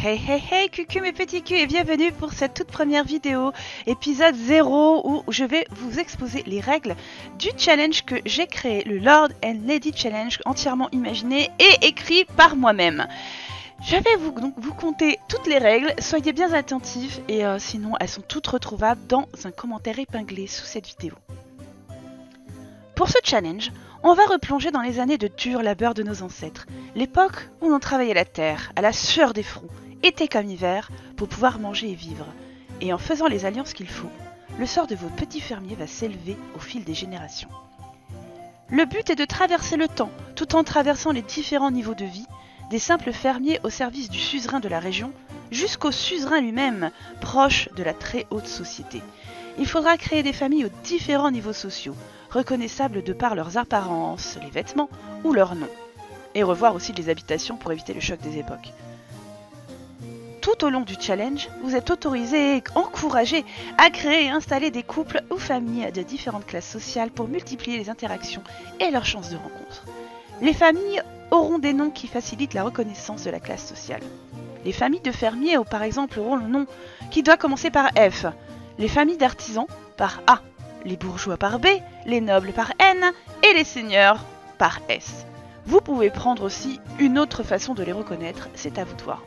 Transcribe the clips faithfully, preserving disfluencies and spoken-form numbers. Hey hey hey, cucu mes petits culs et bienvenue pour cette toute première vidéo, épisode zéro, où je vais vous exposer les règles du challenge que j'ai créé, le Lord and Lady Challenge, entièrement imaginé et écrit par moi-même. Je vais vous, donc vous compter toutes les règles, soyez bien attentifs et euh, sinon elles sont toutes retrouvables dans un commentaire épinglé sous cette vidéo. Pour ce challenge, on va replonger dans les années de dur labeur de nos ancêtres, l'époque où l'on travaillait la terre, à la sueur des fronts, été comme hiver, pour pouvoir manger et vivre. Et en faisant les alliances qu'il faut, le sort de vos petits fermiers va s'élever au fil des générations. Le but est de traverser le temps, tout en traversant les différents niveaux de vie, des simples fermiers au service du suzerain de la région, jusqu'au suzerain lui-même, proche de la très haute société. Il faudra créer des familles aux différents niveaux sociaux, reconnaissables de par leurs apparences, les vêtements ou leurs noms, et revoir aussi les habitations pour éviter le choc des époques. Tout au long du challenge, vous êtes autorisés et encouragés à créer et installer des couples ou familles de différentes classes sociales pour multiplier les interactions et leurs chances de rencontre. Les familles auront des noms qui facilitent la reconnaissance de la classe sociale. Les familles de fermiers, par exemple, auront le nom qui doit commencer par F, les familles d'artisans par A, les bourgeois par B, les nobles par N et les seigneurs par S. Vous pouvez prendre aussi une autre façon de les reconnaître, c'est à vous de voir.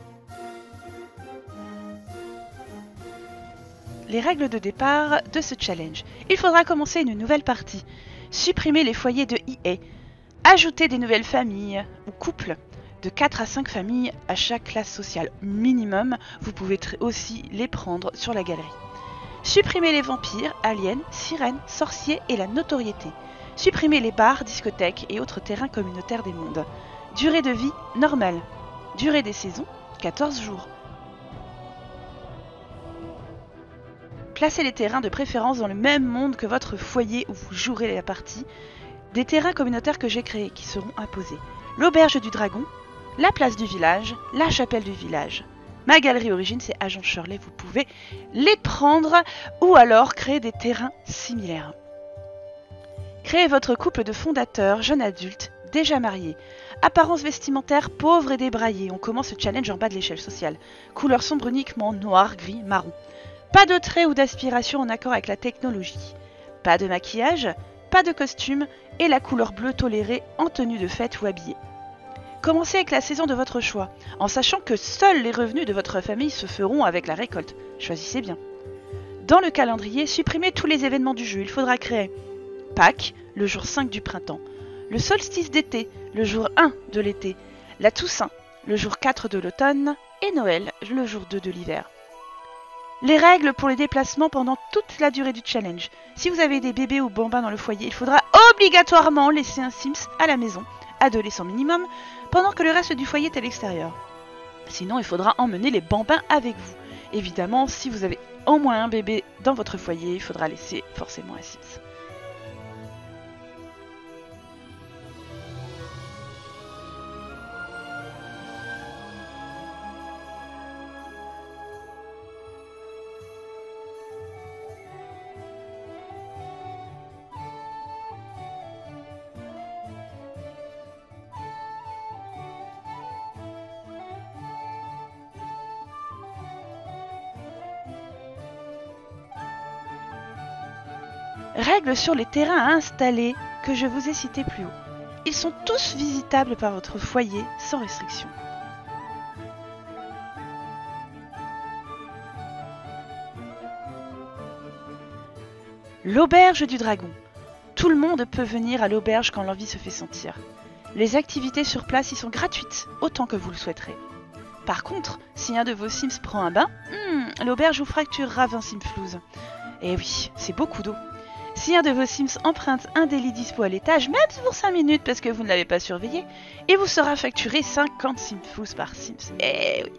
Les règles de départ de ce challenge. Il faudra commencer une nouvelle partie, supprimer les foyers de E A, ajouter des nouvelles familles ou couples, de quatre à cinq familles à chaque classe sociale minimum, vous pouvez aussi les prendre sur la galerie. Supprimer les vampires, aliens, sirènes, sorciers et la notoriété. Supprimer les bars, discothèques et autres terrains communautaires des mondes. Durée de vie normale. Durée des saisons, quatorze jours. Placez les terrains de préférence dans le même monde que votre foyer où vous jouerez la partie. Des terrains communautaires que j'ai créés qui seront imposés. L'auberge du Dragon, la place du village, la chapelle du village. Ma galerie origine, c'est Agent Shirley, vous pouvez les prendre ou alors créer des terrains similaires. Créez votre couple de fondateurs, jeunes adultes, déjà mariés. Apparence vestimentaire pauvre et débraillée, on commence ce challenge en bas de l'échelle sociale. Couleur sombre uniquement, noir, gris, marron. Pas de traits ou d'aspiration en accord avec la technologie. Pas de maquillage, pas de costume et la couleur bleue tolérée en tenue de fête ou habillée. Commencez avec la saison de votre choix, en sachant que seuls les revenus de votre famille se feront avec la récolte. Choisissez bien. Dans le calendrier, supprimez tous les événements du jeu. Il faudra créer Pâques, le jour cinq du printemps, le solstice d'été, le jour un de l'été, la Toussaint, le jour quatre de l'automne, et Noël, le jour deux de l'hiver. Les règles pour les déplacements pendant toute la durée du challenge. Si vous avez des bébés ou bambins dans le foyer, il faudra obligatoirement laisser un Sims à la maison, adolescent minimum, pendant que le reste du foyer est à l'extérieur. Sinon, il faudra emmener les bambins avec vous. Évidemment, si vous avez au moins un bébé dans votre foyer, il faudra laisser forcément un Sims. Règles sur les terrains à installer que je vous ai cités plus haut. Ils sont tous visitables par votre foyer sans restriction. L'auberge du Dragon. Tout le monde peut venir à l'auberge quand l'envie se fait sentir. Les activités sur place y sont gratuites, autant que vous le souhaiterez. Par contre, si un de vos Sims prend un bain, hmm, l'auberge vous fracturera vingt Simflouzes. Eh oui, c'est beaucoup d'eau. Si un de vos Sims emprunte un des lits dispo à l'étage, même pour cinq minutes parce que vous ne l'avez pas surveillé, il vous sera facturé cinquante Simflouzes par Sims. Eh oui.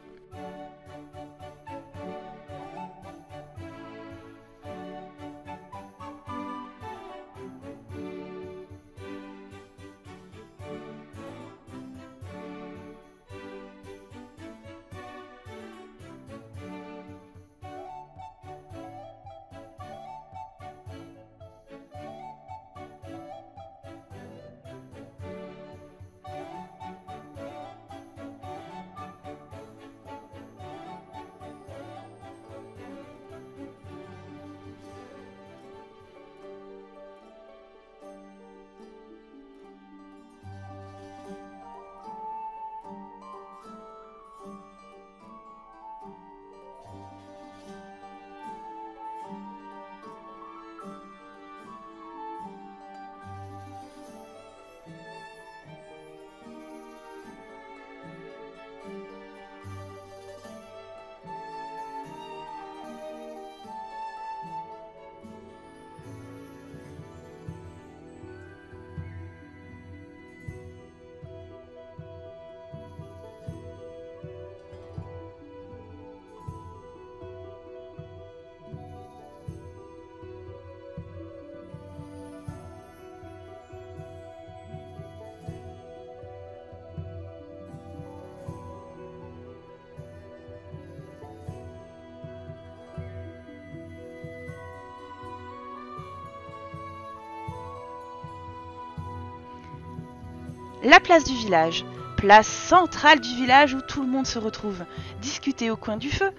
La place du village, place centrale du village où tout le monde se retrouve, discuter au coin du feu,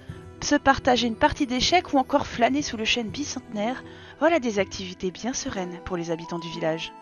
se partager une partie d'échecs ou encore flâner sous le chêne bicentenaire, voilà des activités bien sereines pour les habitants du village.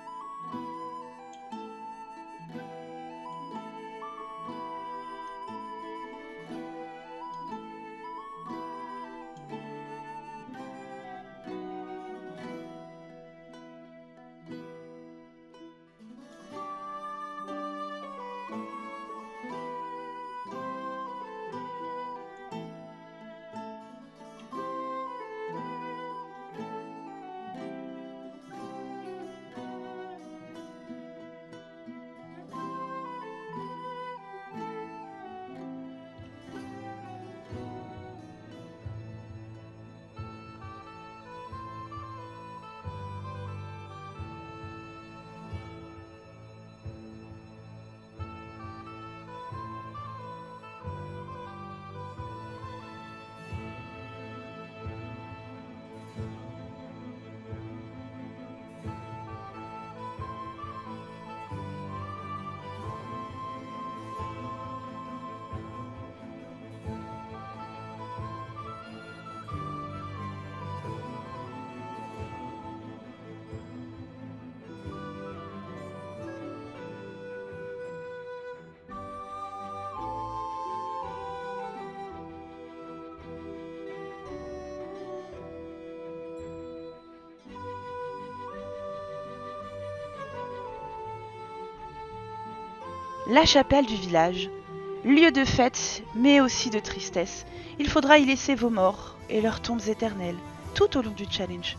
La chapelle du village, lieu de fête, mais aussi de tristesse. Il faudra y laisser vos morts et leurs tombes éternelles, tout au long du challenge,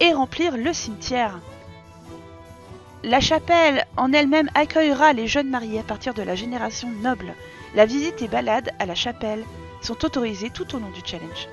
et remplir le cimetière. La chapelle en elle-même accueillera les jeunes mariés à partir de la génération noble. La visite et balade à la chapelle sont autorisées tout au long du challenge.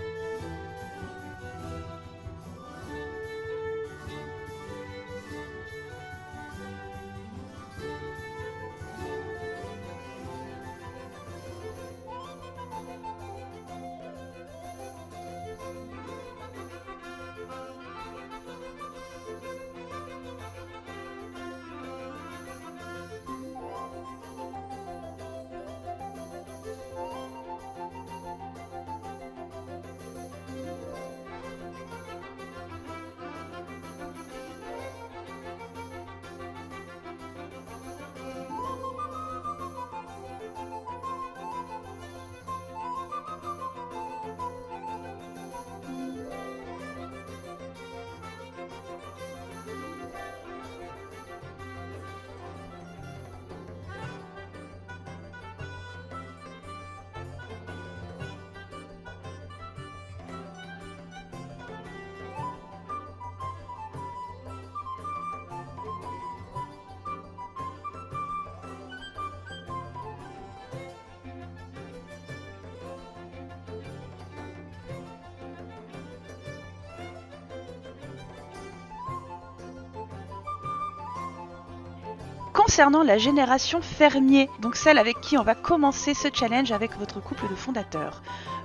Concernant la génération fermier, donc celle avec qui on va commencer ce challenge avec votre couple de fondateurs.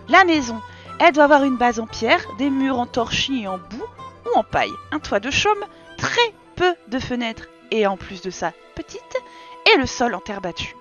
La maison, elle doit avoir une base en pierre, des murs en torchis et en boue ou en paille, un toit de chaume, très peu de fenêtres et en plus de ça, petite, et le sol en terre battue.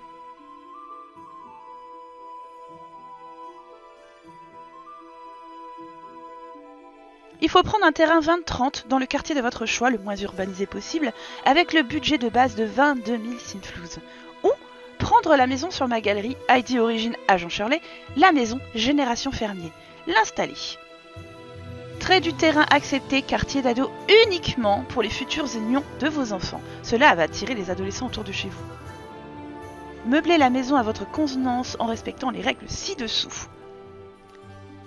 Il faut prendre un terrain vingt trente dans le quartier de votre choix, le moins urbanisé possible, avec le budget de base de vingt-deux mille Sinflouz. Ou prendre la maison sur ma galerie, I D Origine Agent Shirley, la maison Génération Fermier. L'installer. Trait du terrain accepté, quartier d'ado uniquement pour les futurs unions de vos enfants. Cela va attirer les adolescents autour de chez vous. Meublez la maison à votre convenance en respectant les règles ci-dessous.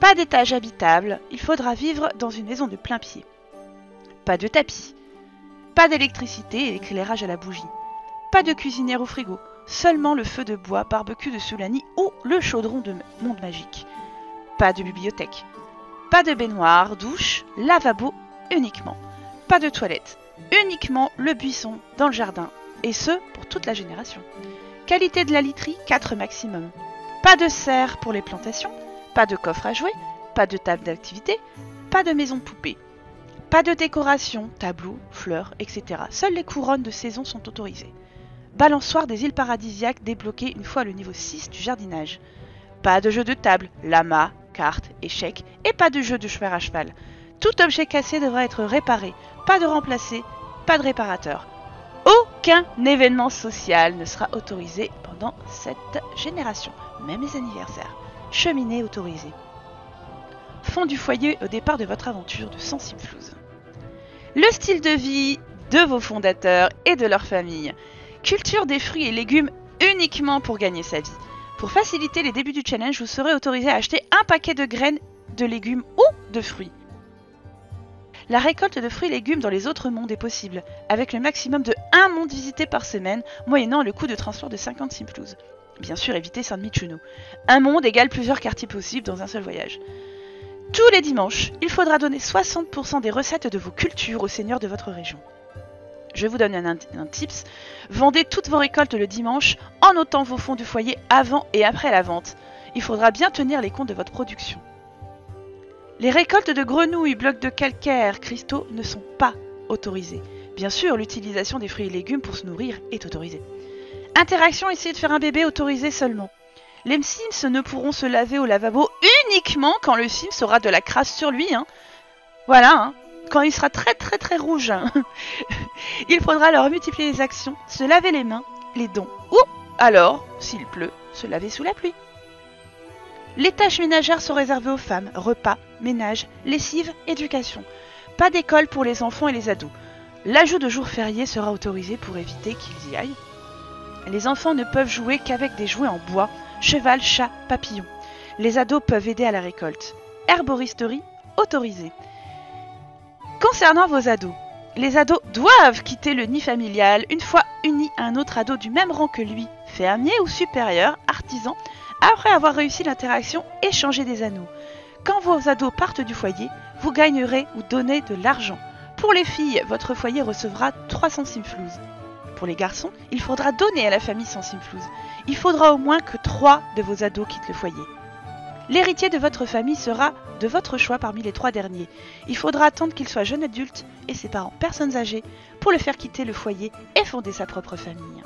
Pas d'étage habitable, il faudra vivre dans une maison de plein pied. Pas de tapis, pas d'électricité et d'éclairage à la bougie. Pas de cuisinière au frigo, seulement le feu de bois, barbecue de Sulani ou le chaudron de monde magique. Pas de bibliothèque, pas de baignoire, douche, lavabo uniquement. Pas de toilette, uniquement le buisson dans le jardin, et ce pour toute la génération. Qualité de la literie, quatre maximum. Pas de serre pour les plantations. Pas de coffre à jouer, pas de table d'activité, pas de maison de poupée, pas de décoration, tableaux, fleurs, et cetera. Seules les couronnes de saison sont autorisées. Balançoire des îles paradisiaques débloquée une fois le niveau six du jardinage. Pas de jeu de table, lama, cartes, échecs et pas de jeu de cheval à cheval. Tout objet cassé devra être réparé, pas de remplacé, pas de réparateur. Aucun événement social ne sera autorisé pendant cette génération, même les anniversaires. Cheminée autorisée. Fond du foyer au départ de votre aventure de Saint-Michuno. Le style de vie de vos fondateurs et de leur famille. Culture des fruits et légumes uniquement pour gagner sa vie. Pour faciliter les débuts du challenge, vous serez autorisé à acheter un paquet de graines, de légumes ou de fruits. La récolte de fruits et légumes dans les autres mondes est possible, avec le maximum de un monde visité par semaine, moyennant le coût de transport de cinquante simplouzes. Bien sûr, évitez Saint-Michuno. Un monde égale plusieurs quartiers possibles dans un seul voyage. Tous les dimanches, il faudra donner soixante pour cent des recettes de vos cultures au seigneur de votre région. Je vous donne un, un tips, vendez toutes vos récoltes le dimanche en notant vos fonds du foyer avant et après la vente. Il faudra bien tenir les comptes de votre production. Les récoltes de grenouilles, blocs de calcaire, cristaux ne sont pas autorisées. Bien sûr, l'utilisation des fruits et légumes pour se nourrir est autorisée. Interaction, essayez de faire un bébé autorisé seulement. Les Sims ne pourront se laver au lavabo uniquement quand le Sims aura de la crasse sur lui. Hein. Voilà, hein. Quand il sera très très très rouge. Hein. Il faudra alors multiplier les actions, se laver les mains, les dents, ou alors, s'il pleut, se laver sous la pluie. Les tâches ménagères sont réservées aux femmes, repas, ménage, lessive, éducation. Pas d'école pour les enfants et les ados. L'ajout de jours fériés sera autorisé pour éviter qu'ils y aillent. Les enfants ne peuvent jouer qu'avec des jouets en bois, cheval, chat, papillon. Les ados peuvent aider à la récolte. Herboristerie autorisée. Concernant vos ados, les ados doivent quitter le nid familial une fois unis à un autre ado du même rang que lui, fermier ou supérieur, artisan, après avoir réussi l'interaction et changé des anneaux. Quand vos ados partent du foyer, vous gagnerez ou donnez de l'argent. Pour les filles, votre foyer recevra trois cents simflouzes. Pour les garçons, il faudra donner à la famille cent simflouzes. Il faudra au moins que trois de vos ados quittent le foyer. L'héritier de votre famille sera de votre choix parmi les trois derniers. Il faudra attendre qu'il soit jeune adulte et ses parents personnes âgées pour le faire quitter le foyer et fonder sa propre famille.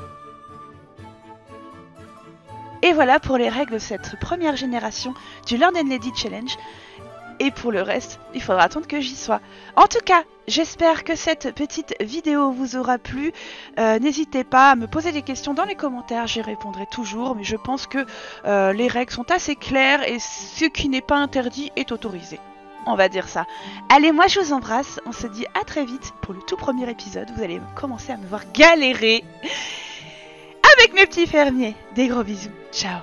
Et voilà pour les règles de cette première génération du Lord and Lady Challenge. Et pour le reste, il faudra attendre que j'y sois. En tout cas, j'espère que cette petite vidéo vous aura plu. Euh, n'hésitez pas à me poser des questions dans les commentaires, j'y répondrai toujours. Mais je pense que euh, les règles sont assez claires et ce qui n'est pas interdit est autorisé. On va dire ça. Allez, moi je vous embrasse. On se dit à très vite pour le tout premier épisode. Vous allez commencer à me voir galérer avec mes petits fermiers. Des gros bisous. Ciao.